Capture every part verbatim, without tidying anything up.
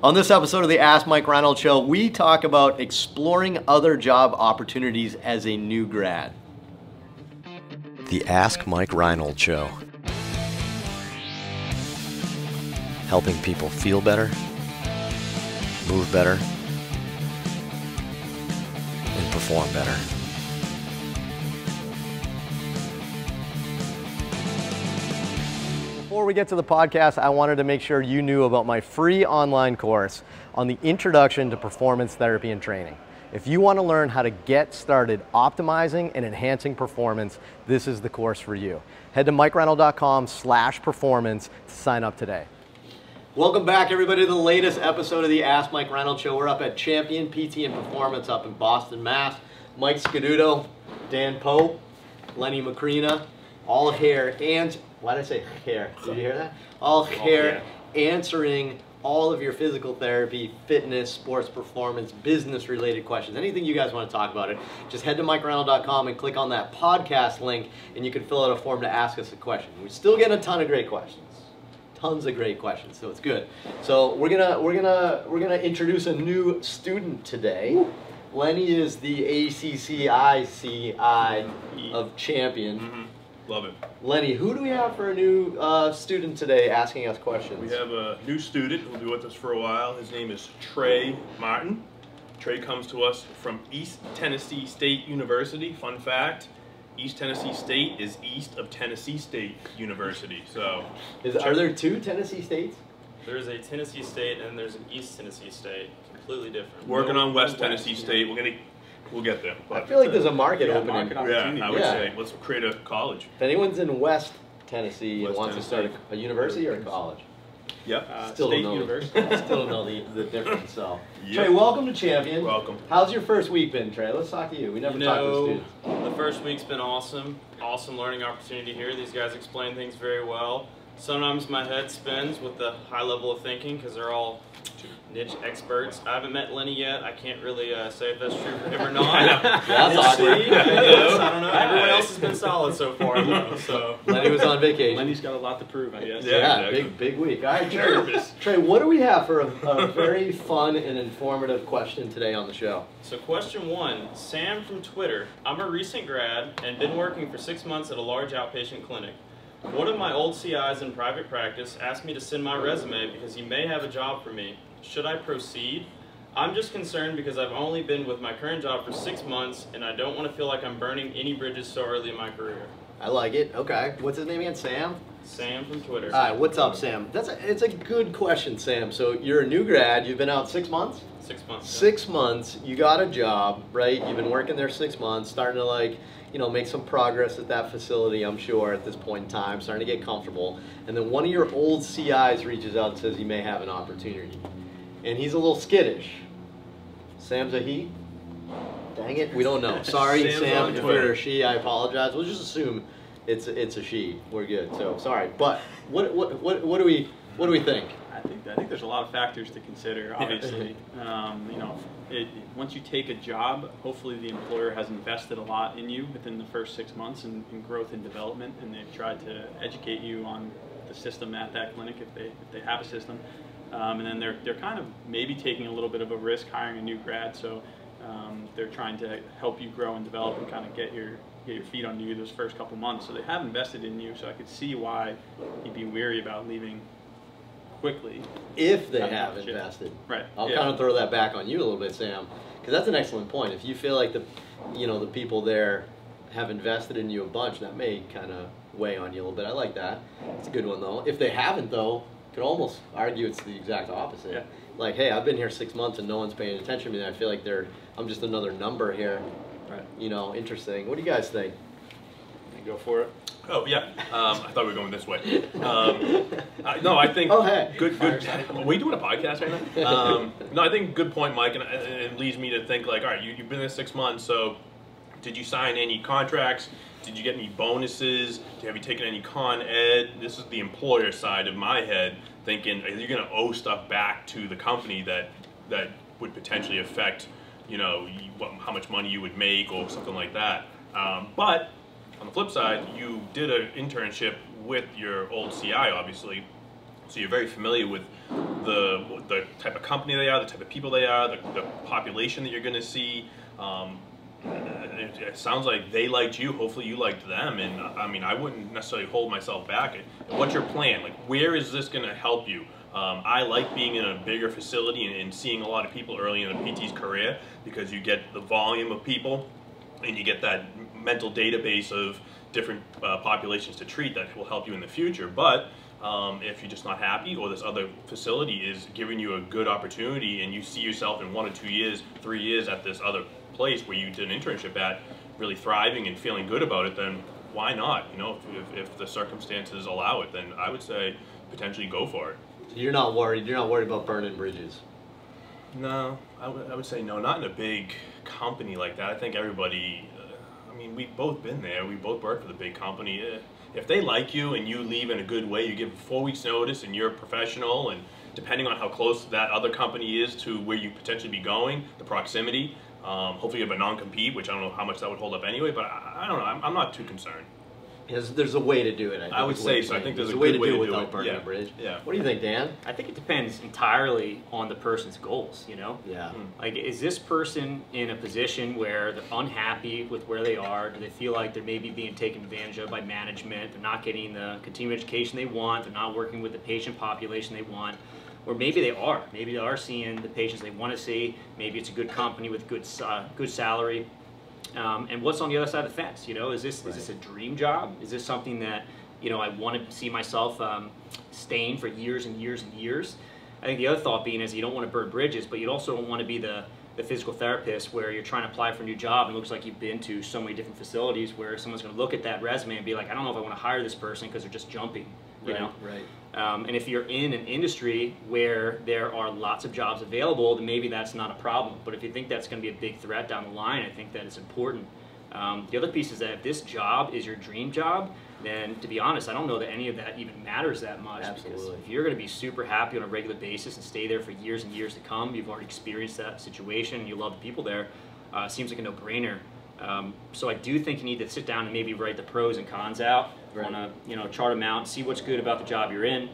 On this episode of the Ask Mike Reinold Show, we talk about exploring other job opportunities as a new grad. The Ask Mike Reinold Show. Helping people feel better, move better, and perform better. Before we get to the podcast, I wanted to make sure you knew about my free online course on the Introduction to Performance Therapy and Training. If you want to learn how to get started optimizing and enhancing performance, this is the course for you. Head to Mike Reinold dot com slash performance to sign up today. Welcome back, everybody, to the latest episode of the Ask Mike Reinold Show. We're up at Champion P T and Performance up in Boston, Mass. Mike Scaduto, Dan Pope, Lenny Macrina, all here, and why did I say hair? Did you hear that? All hair, answering all of your physical therapy, fitness, sports performance, business-related questions. Anything you guys want to talk about it, just head to Mike Reinold dot com and click on that podcast link, and you can fill out a form to ask us a question. We still get a ton of great questions. Tons of great questions, so it's good. So we're gonna we're gonna we're gonna introduce a new student today. Woo. Lenny is the A C C I C I of Champion. Mm-hmm. Love it. Lenny, who do we have for a new uh, student today asking us questions? We have a new student who'll be with us for a while. His name is Trey Martin. Trey comes to us from East Tennessee State University. Fun fact, East Tennessee State is east of Tennessee State University. So, is, are there two Tennessee states? There's a Tennessee State and there's an East Tennessee State. Completely different. Working on West Tennessee State. We're gonna. We'll get there. I feel like there's a market yeah, opening. Market yeah, I would yeah. say. Let's create a college. If anyone's in West Tennessee West and wants Tennessee. to start a, a university or a college. Yep. Uh, still, State don't know University. The, still don't know the, the difference. So. Yep. Trey, welcome to Champion. Welcome. How's your first week been, Trey? Let's talk to you. We never you talk know, to the students. The first week's been awesome. Awesome learning opportunity here. These guys explain things very well. Sometimes my head spins with the high level of thinking because they're all niche experts. I haven't met Lenny yet. I can't really uh, say if that's true for him or not. yeah, that's awkward. I, I don't know. Everyone else has been solid so far, though. So Lenny was on vacation. Lenny's got a lot to prove, I guess. Yeah, yeah exactly. big big week. All right, Trey, Trey, what do we have for a, a very fun and informative question today on the show? So question one, Sam from Twitter. I'm a recent grad and been working for six months at a large outpatient clinic. One of my old C Is in private practice asked me to send my resume because he may have a job for me. Should I proceed? I'm just concerned because I've only been with my current job for six months and I don't want to feel like I'm burning any bridges so early in my career. I like it. Okay. What's his name again? Sam? Sam from Twitter. All right. What's up, Sam? That's a, it's a good question, Sam. So you're a new grad. You've been out six months? Six months. Yeah. Six months. You got a job, right? You've been working there six months, starting to like, you know, make some progress at that facility, I'm sure, at this point in time, starting to get comfortable. And then one of your old C Is reaches out and says he may have an opportunity. And he's a little skittish. Sam's a he? Dang it, we don't know. Sorry, Sam's Sam, Twitter, she, I apologize. We'll just assume it's it's a she. We're good, so sorry. But what what what, what do we what do we think? I think I think there's a lot of factors to consider. Obviously, um, you know, it, once you take a job, hopefully the employer has invested a lot in you within the first six months in, in growth and development, and they've tried to educate you on the system at that clinic if they if they have a system. Um, and then they're they're kind of maybe taking a little bit of a risk hiring a new grad, so. Um, they're trying to help you grow and develop and kind of get your get your feet under you those first couple months. So they have invested in you, so I could see why you'd be weary about leaving quickly. If they have invested. Right. I'll yeah. kind of throw that back on you a little bit, Sam, because that's an excellent point. If you feel like the, you know, the people there have invested in you a bunch, that may kind of weigh on you a little bit. I like that. It's a good one, though. If they haven't, though, you could almost argue it's the exact opposite. Yeah. Like, hey, I've been here six months and no one's paying attention to me. I feel like they're, I'm just another number here. Right. You know, interesting. What do you guys think? Can I go for it? Oh, yeah. Um, I thought we were going this way. Um, I, no, I think. Oh, hey. Good, good. Are we doing a podcast right now? Um, no, I think good point, Mike. And, and it leads me to think, like, all right, you, you've been there six months, so did you sign any contracts? Did you get any bonuses? Have you taken any con ed? This is the employer side of my head thinking, are you going to owe stuff back to the company that that would potentially affect, you know, what, how much money you would make or something like that? Um, but on the flip side, you did an internship with your old C I, obviously. So you're very familiar with the, the type of company they are, the type of people they are, the, the population that you're going to see. Um, it, it sounds like they liked you. Hopefully you liked them. And I mean, I wouldn't necessarily hold myself back. And what's your plan? Like, where is this going to help you? Um, I like being in a bigger facility and, and seeing a lot of people early in a P T's career, because you get the volume of people and you get that mental database of different uh, populations to treat that will help you in the future. But um, if you're just not happy, or this other facility is giving you a good opportunity and you see yourself in one or two years, three years at this other place where you did an internship at, really thriving and feeling good about it, then why not? You know, if, if, if the circumstances allow it, then I would say potentially go for it. You're not worried. You're not worried about burning bridges. No, I would, I would say no. Not in a big company like that. I think everybody. Uh, I mean, we've both been there. We both worked for the big company. Uh, if they like you and you leave in a good way, you give four weeks' notice, and you're a professional. And depending on how close that other company is to where you potentially be going, the proximity. Um, hopefully, you have a non-compete, which I don't know how much that would hold up anyway. But I, I don't know. I'm, I'm not too concerned. There's, there's a way to do it. I, think I would say so. I think there's, there's a way to way do it without burning a bridge. Yeah. What do you think, Dan? I think it depends entirely on the person's goals, you know? Yeah. Mm. Like, is this person in a position where they're unhappy with where they are? Do they feel like they're maybe being taken advantage of by management? They're not getting the continuing education they want. They're not working with the patient population they want. Or maybe they are. Maybe they are seeing the patients they want to see. Maybe it's a good company with good, uh, good salary. Um, and what's on the other side of the fence, you know? Is this, right. is this a dream job? Is this something that, you know, I want to see myself um, staying for years and years and years? I think the other thought being is you don't want to burn bridges, but you also don't want to be the, the physical therapist where you're trying to apply for a new job and it looks like you've been to so many different facilities where someone's going to look at that resume and be like, I don't know if I want to hire this person because they're just jumping, you right, know? Right. Um, and if you're in an industry where there are lots of jobs available, then maybe that's not a problem. But if you think that's going to be a big threat down the line, I think that it's important. Um, the other piece is that if this job is your dream job, then to be honest, I don't know that any of that even matters that much. Absolutely. Because if you're going to be super happy on a regular basis and stay there for years and years to come, you've already experienced that situation, you love the people there, uh, seems like a no-brainer. Um, so I do think you need to sit down and maybe write the pros and cons out, right. on a, you know, chart them out, see what's good about the job you're in,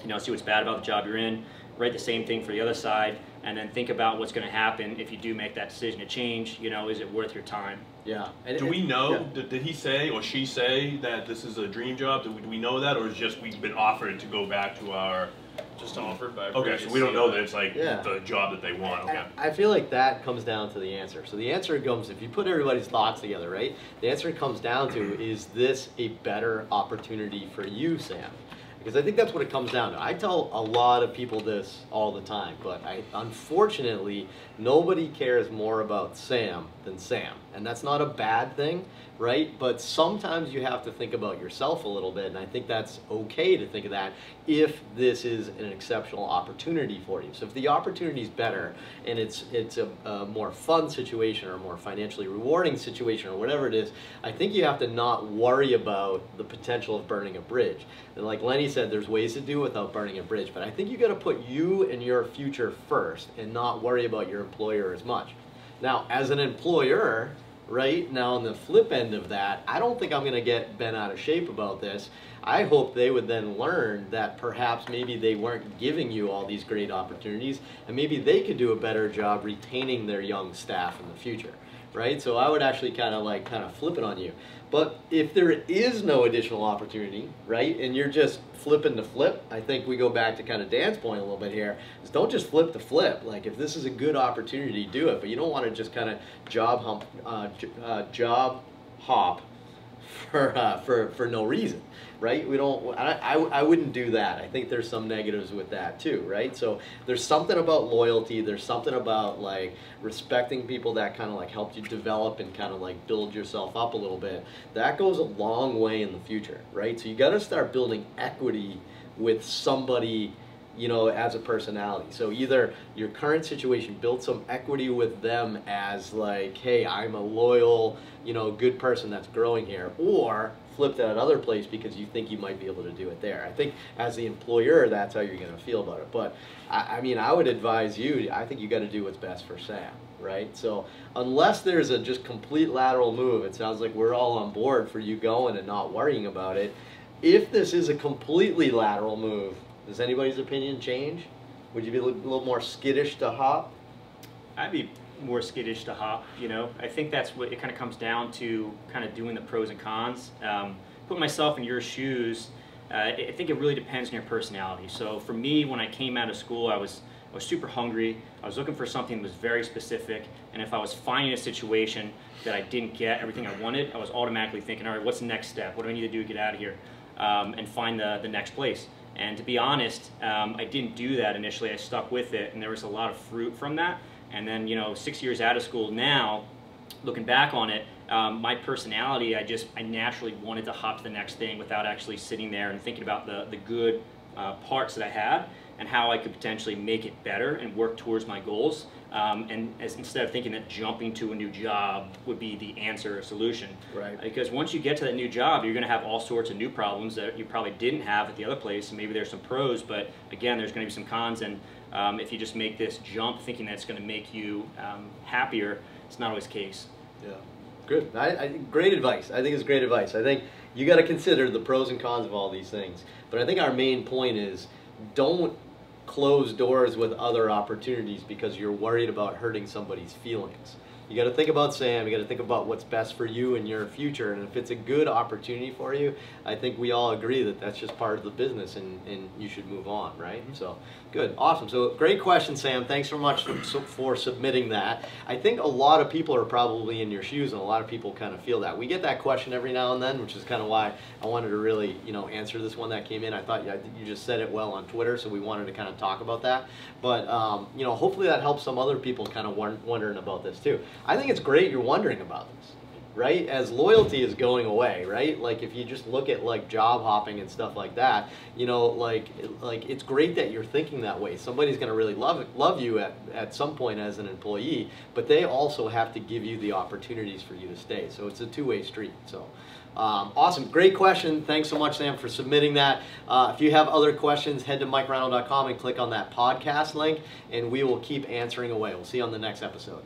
you know, see what's bad about the job you're in, write the same thing for the other side, and then think about what's going to happen if you do make that decision to change. You know, is it worth your time? Yeah. And, do and, we know, yeah. did, did he say or she say that this is a dream job? Do we, do we know that, or is just we've been offered to go back to our... Just offered by... Okay, so we don't know that it's like yeah. the job that they want. Okay. I, I feel like that comes down to the answer. So the answer comes, if you put everybody's thoughts together, right? The answer comes down to, is this a better opportunity for you, Sam? Because I think that's what it comes down to. I tell a lot of people this all the time, but I, unfortunately, nobody cares more about Sam than Sam. And that's not a bad thing, right? But sometimes you have to think about yourself a little bit, and I think that's okay to think of that if this is an exceptional opportunity for you. So if the opportunity is better and it's, it's a, a more fun situation or a more financially rewarding situation or whatever it is, I think you have to not worry about the potential of burning a bridge. And like Lenny said, there's ways to do without burning a bridge, but I think you got to put you and your future first and not worry about your employer as much. Now, as an employer, right now on the flip end of that, I don't think I'm going to get bent out of shape about this. I hope they would then learn that perhaps maybe they weren't giving you all these great opportunities, and maybe they could do a better job retaining their young staff in the future, right? So I would actually kind of like kind of flip it on you. But if there is no additional opportunity, right, and you're just flipping the flip, I think we go back to kind of Dan's point a little bit here, is don't just flip the flip. Like, if this is a good opportunity, do it, but you don't want to just kind of job hump, uh, uh, job hop for, uh, for, for no reason, right? We don't, I, I, I wouldn't do that. I think there's some negatives with that too, right? So there's something about loyalty, there's something about like respecting people that kind of like helped you develop and kind of like build yourself up a little bit. That goes a long way in the future, right? So you got to start building equity with somebody, you know, as a personality. So either your current situation, build some equity with them as like, hey, I'm a loyal, you know, good person that's growing here, or flip that other place because you think you might be able to do it there. I think as the employer, that's how you're going to feel about it. But I, I mean, I would advise you, I think you got to do what's best for Sam, right? So unless there's a just complete lateral move, it sounds like we're all on board for you going and not worrying about it. If this is a completely lateral move, Does anybody's opinion change? Would you be a little more skittish to hop? I'd be more skittish to hop, you know. I think that's what it kind of comes down to, kind of doing the pros and cons. Um, put myself in your shoes, uh, I think it really depends on your personality. So for me, when I came out of school, I was, I was super hungry. I was looking for something that was very specific. And if I was finding a situation that I didn't get everything I wanted, I was automatically thinking, all right, what's the next step? What do I need to do to get out of here? Um, and find the, the next place. And to be honest, um, I didn't do that initially. I stuck with it, and there was a lot of fruit from that. And then, you know, six years out of school now, looking back on it, um, my personality, I just, I naturally wanted to hop to the next thing without actually sitting there and thinking about the, the good uh, parts that I had and how I could potentially make it better and work towards my goals. Um, and as, instead of thinking that jumping to a new job would be the answer or solution. Right. Because once you get to that new job, you're gonna have all sorts of new problems that you probably didn't have at the other place. And maybe there's some pros, but again, there's gonna be some cons. And um, if you just make this jump thinking that's gonna make you um, happier, it's not always the case. Yeah, good, I, I, great advice. I think it's great advice. I think you gotta consider the pros and cons of all these things. But I think our main point is, don't close doors with other opportunities because you're worried about hurting somebody's feelings. You got to think about Sam, you got to think about what's best for you and your future, and if it's a good opportunity for you, I think we all agree that that's just part of the business, and, and you should move on, right? Mm-hmm. So, good, awesome. So, great question, Sam. Thanks so much for, for submitting that. I think a lot of people are probably in your shoes, and a lot of people kind of feel that. We get that question every now and then, which is kind of why I wanted to really, you know, answer this one that came in. I thought you, you just said it well on Twitter, so we wanted to kind of talk about that. But, um, you know, hopefully that helps some other people kind of wondering about this too. I think it's great you're wondering about this, right? As loyalty is going away, right? Like if you just look at like job hopping and stuff like that, you know, like like it's great that you're thinking that way. Somebody's going to really love love you at, at some point as an employee, but they also have to give you the opportunities for you to stay. So it's a two-way street. So. Um, awesome, great question. Thanks so much, Sam, for submitting that. Uh, if you have other questions, head to Mike Reinold dot com and click on that podcast link, and we will keep answering away. We'll see you on the next episode.